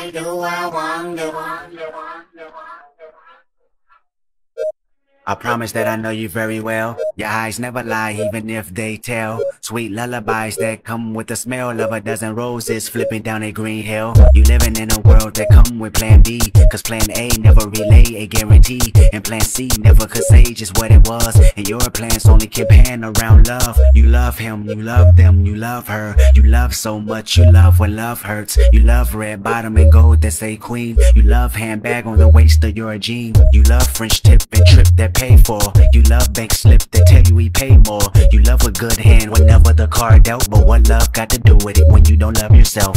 Why do I wonder? I promise that I know you very well. Your eyes never lie, even if they tell. Sweet lullabies that come with the smell of a dozen roses flipping down a green hill. You living in a world that come with plan B, cause plan A never relay a guarantee, and plan C never could say just what it was. And your plans only keep hand around love. You love him, you love them, you love her. You love so much, you love when love hurts. You love red bottom and gold that say queen. You love handbag on the waist of your jean. You love French tip and trip that pay for. You love bank slip that tell you we pay more. You love a good hand whenever the card dealt, but what love got to do with it when you don't love yourself?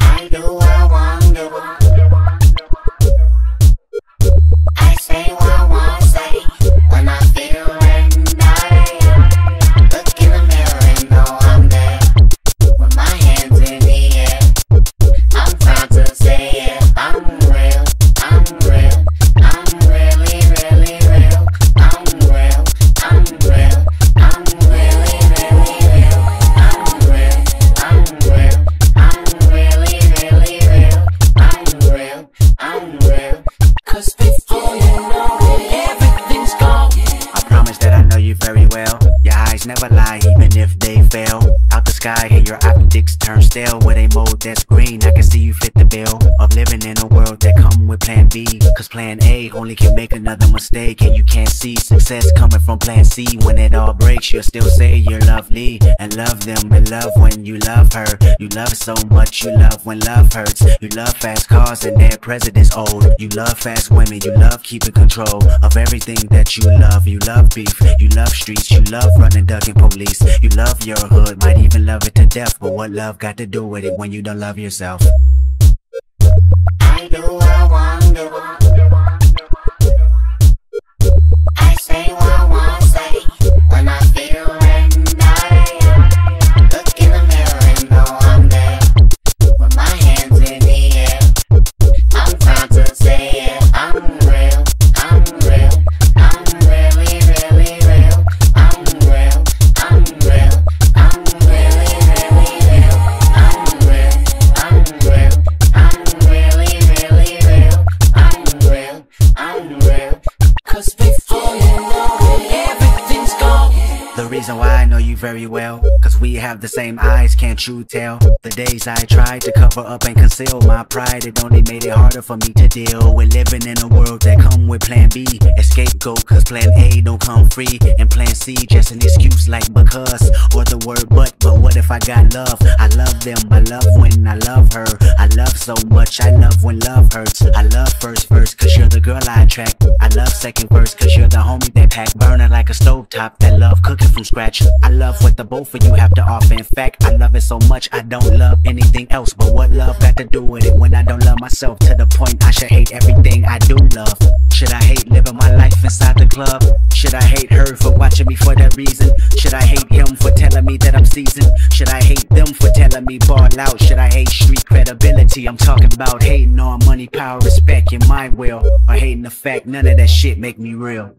I do I wonder. I say what I want to say when I feel, and I look in the mirror and know I'm there. With my hands in the air, I'm proud to say it. I'm real, I'm real, I'm real. Never lie, even if they fail. Out the sky and your optics turn stale. With a mold that's green, I can see you fit the bill of living in a world that come with plan B, cause plan A only can make another mistake. And you can't see success coming from plan C. When it all breaks, you'll still say you're lovely, and love them and love when you love her. You love so much, you love when love hurts. You love fast cars and their presidents old. You love fast women, you love keeping control of everything that you love. You love beef, you love streets, you love running down police. You love your hood, might even love it to death, but what love got to do with it when you don't love yourself? I do I wonder. I say what I want to say when I feel, and I look in the mirror and know I'm there. With my hands in the air, I'm proud to say it. I'm real, I'm real, I'm really, really real. I'm real, I'm real, I'm really, really real. I'm real, I'm real, I'm really, really real. I'm real, I'm real. Cause before you know it, everything's gone. The reason why I know you very well, cause we have the same eyes, can't you tell? The days I tried to cover up and conceal my pride, it only made it harder for me to deal with living in a world that come with plan B. Escape go, cause plan A don't come free, and plan C just an excuse like because, or the word but what if I got love? I love them, I love when I love her. I love so much, I love when love hurts. I love first verse, cause you're the girl I attract. I love second verse, cause you're the homie that pack. Burning like a stovetop, that love cooking from scratch. I love what the both of you have to offer. In fact, I love it so much I don't love anything else. But what love got to do with it when I don't love myself? To the point I should hate everything I do love. Should I hate living my life inside the club? Should I hate her for watching me for that reason? Should I hate him for telling me that I'm seasoned? Should I hate them for telling me ball out? Should I hate street credibility? I'm talking about hating on money, power, respect, and my will, or hating the fact none of that shit make me real.